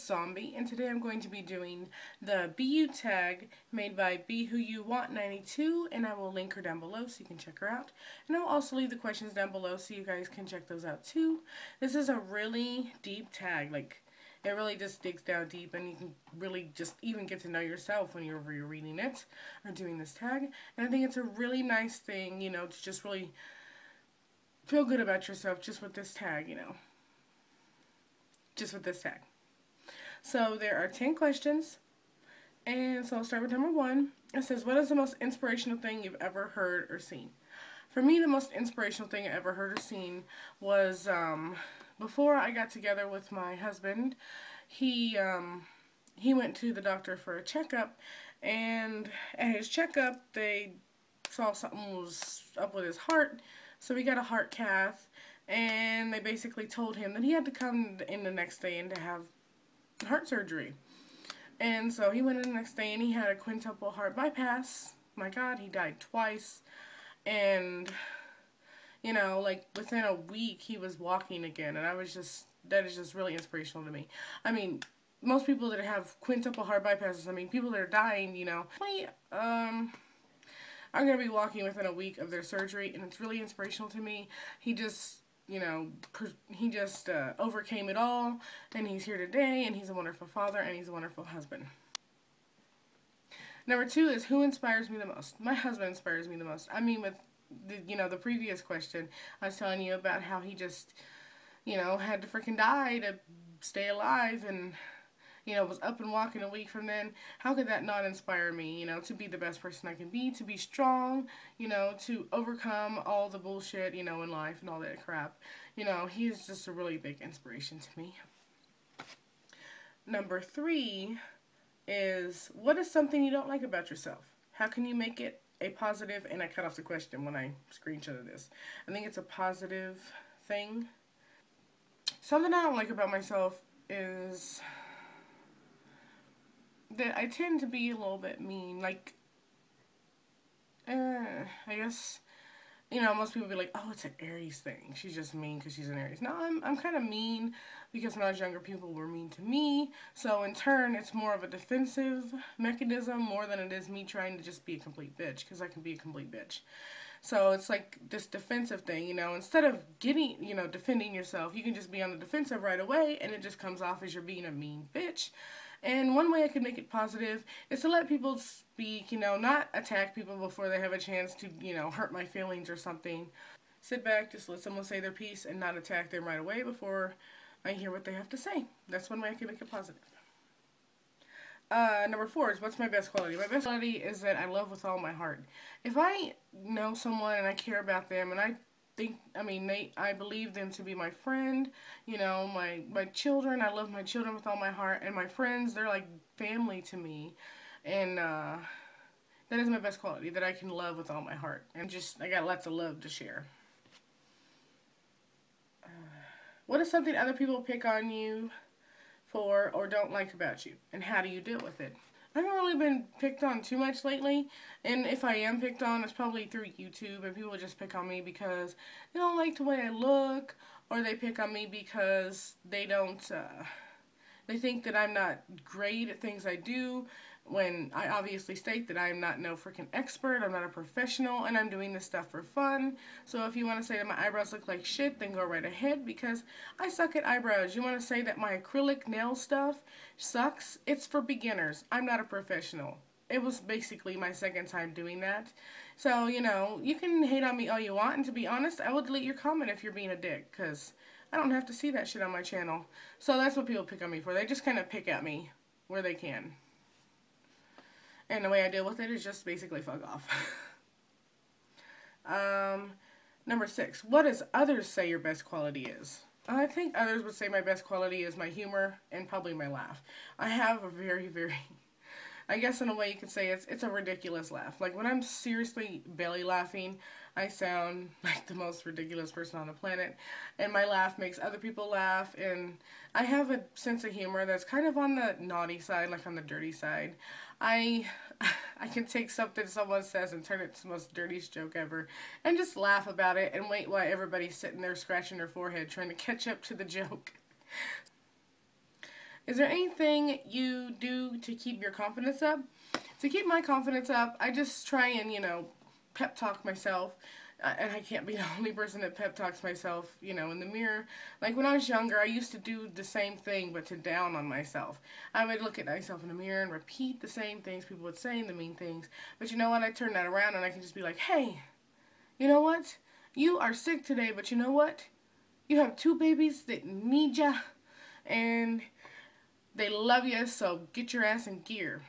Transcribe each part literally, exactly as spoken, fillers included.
It's Zombie, and today I'm going to be doing the B U tag made by Be Who You Want ninety-two, and I will link her down below so you can check her out. And I'll also leave the questions down below so you guys can check those out too. This is a really deep tag. Like, it really just digs down deep, and you can really just even get to know yourself when you're reading it or doing this tag. And I think it's a really nice thing, you know, to just really feel good about yourself just with this tag, you know. Just with this tag. So there are ten questions, and so I'll start with number one. It says, what is the most inspirational thing you've ever heard or seen? For me, the most inspirational thing I ever heard or seen was um, before I got together with my husband. He um, he went to the doctor for a checkup, and at his checkup they saw something was up with his heart, so he got a heart cath. And they basically told him that he had to come in the next day and to have heart surgery. And so he went in the next day and he had a quintuple heart bypass. My God, he died twice. And, you know, like within a week he was walking again. And I was just, that is just really inspirational to me. I mean, most people that have quintuple heart bypasses, I mean, people that are dying, you know, um... are going to be walking within a week of their surgery. And it's really inspirational to me. He just... You know, he just uh, overcame it all, and he's here today, and he's a wonderful father, and he's a wonderful husband. Number two is, who inspires me the most? My husband inspires me the most. I mean, with, the, you know, the previous question, I was telling you about how he just, you know, had to freaking die to stay alive, and, you know, was up and walking a week from then. How could that not inspire me, you know, to be the best person I can be, to be strong, you know, to overcome all the bullshit, you know, in life and all that crap. You know, he's just a really big inspiration to me. Number three is, what is something you don't like about yourself? How can you make it a positive? And I cut off the question when I screenshotted this. I think it's a positive thing. Something I don't like about myself is that I tend to be a little bit mean. Like, uh, I guess, you know, most people be like, oh, it's an Aries thing. She's just mean because she's an Aries. No, I'm, I'm kind of mean because when I was younger, people were mean to me. So, in turn, it's more of a defensive mechanism more than it is me trying to just be a complete bitch, because I can be a complete bitch. So, it's like this defensive thing, you know. Instead of getting, you know, defending yourself, you can just be on the defensive right away, and it just comes off as you're being a mean bitch. And one way I could make it positive is to let people speak, you know, not attack people before they have a chance to, you know, hurt my feelings or something. Sit back, just let someone say their piece and not attack them right away before I hear what they have to say. That's one way I can make it positive. Uh, number four is, what's my best quality? My best quality is that I love with all my heart. If I know someone and I care about them and I Think, I mean, they, I believe them to be my friend, you know, my, my children. I love my children with all my heart, and my friends, they're like family to me, and uh, that is my best quality, that I can love with all my heart, and just, I got lots of love to share. Uh, what is something other people pick on you for or don't like about you, and how do you deal with it? I haven't really been picked on too much lately, and if I am picked on, it's probably through YouTube, and people just pick on me because they don't like the way I look, or they pick on me because they don't, uh, they think that I'm not great at things I do, when I obviously state that I'm not no freaking expert, I'm not a professional, and I'm doing this stuff for fun. So if you want to say that my eyebrows look like shit, then go right ahead, because I suck at eyebrows. You want to say that my acrylic nail stuff sucks? It's for beginners. I'm not a professional. It was basically my second time doing that. So, you know, you can hate on me all you want, and to be honest, I will delete your comment if you're being a dick, because I don't have to see that shit on my channel. So that's what people pick on me for. They just kind of pick at me where they can. And the way I deal with it is just basically fuck off. um, number six. What does others say your best quality is? I think others would say my best quality is my humor and probably my laugh. I have a very, very... I guess in a way you could say it's, it's a ridiculous laugh. Like when I'm seriously belly laughing, I sound like the most ridiculous person on the planet. And my laugh makes other people laugh. And I have a sense of humor that's kind of on the naughty side, like on the dirty side. I I can take something someone says and turn it to the most dirtiest joke ever and just laugh about it and wait while everybody's sitting there scratching their forehead trying to catch up to the joke. Is there anything you do to keep your confidence up? To keep my confidence up, I just try and, you know, pep talk myself. Uh, and I can't be the only person that pep talks myself, you know, in the mirror. Like, when I was younger, I used to do the same thing, but to down on myself. I would look at myself in the mirror and repeat the same things people would say and the mean things. But you know what? I turn that around and I can just be like, hey, you know what? You are sick today, but you know what? You have two babies that need ya, and they love ya, so get your ass in gear.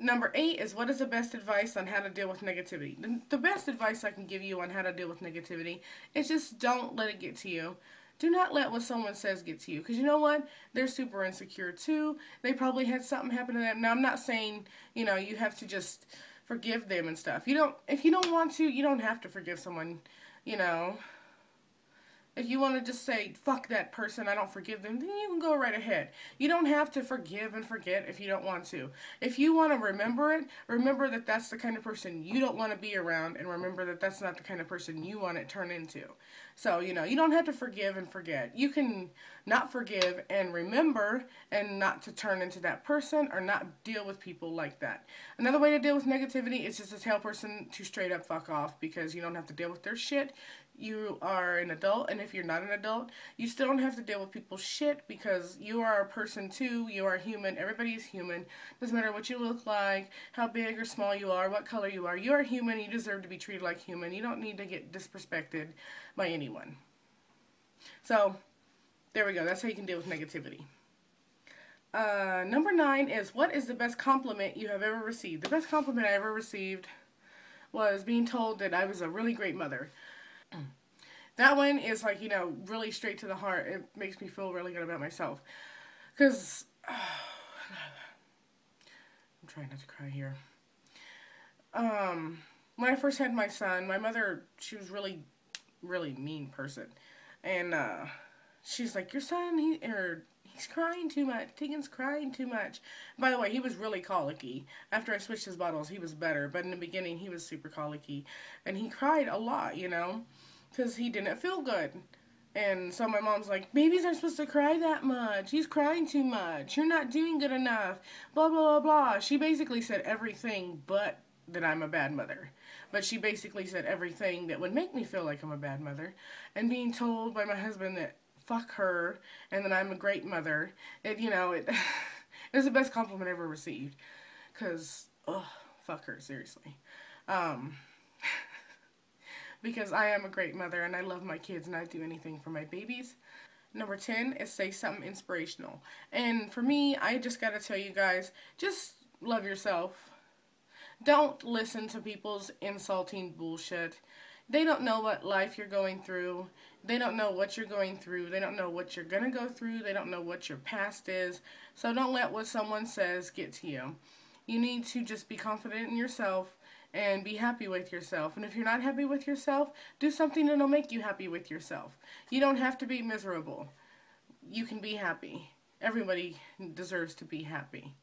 Number eight is, what is the best advice on how to deal with negativity? The, the best advice I can give you on how to deal with negativity is just don't let it get to you. Do not let what someone says get to you. Because you know what? They're super insecure too. They probably had something happen to them. Now, I'm not saying, you know, you have to just forgive them and stuff. You don't, if you don't want to, you don't have to forgive someone, you know. If you want to just say, fuck that person, I don't forgive them, then you can go right ahead. You don't have to forgive and forget if you don't want to. If you want to remember it, remember that that's the kind of person you don't want to be around, and remember that that's not the kind of person you want to turn into. So, you know, you don't have to forgive and forget. You can not forgive and remember and not to turn into that person or not deal with people like that. Another way to deal with negativity is just to tell a person to straight up fuck off, because you don't have to deal with their shit. You are an adult, and if you're not an adult, you still don't have to deal with people's shit, because you are a person too. You are human. Everybody is human. Doesn't matter what you look like, how big or small you are, what color you are. You are human. You deserve to be treated like human. You don't need to get disrespected by anyone. So, there we go. That's how you can deal with negativity. Uh, number nine is, what is the best compliment you have ever received? The best compliment I ever received was being told that I was a really great mother. That one is, like, you know, really straight to the heart. It makes me feel really good about myself. Because, oh, I'm trying not to cry here. Um, when I first had my son, my mother, she was really, really mean person. And uh, she's like, your son, he, er, he's crying too much. Tegan's crying too much. By the way, he was really colicky. After I switched his bottles, he was better. But in the beginning, he was super colicky. And he cried a lot, you know, because he didn't feel good. And so my mom's like, babies aren't supposed to cry that much. He's crying too much. You're not doing good enough. Blah, blah, blah, blah. She basically said everything but that I'm a bad mother. But she basically said everything that would make me feel like I'm a bad mother. And being told by my husband that fuck her, and then I'm a great mother. It, you know, it, it was the best compliment I ever received. Because, ugh, fuck her, seriously. Um, because I am a great mother, and I love my kids, and I do anything for my babies. Number ten is, say something inspirational. And for me, I just gotta tell you guys, just love yourself. Don't listen to people's insulting bullshit. They don't know what life you're going through. They don't know what you're going through. They don't know what you're going to go through. They don't know what your past is. So don't let what someone says get to you. You need to just be confident in yourself and be happy with yourself. And if you're not happy with yourself, do something that'll make you happy with yourself. You don't have to be miserable. You can be happy. Everybody deserves to be happy.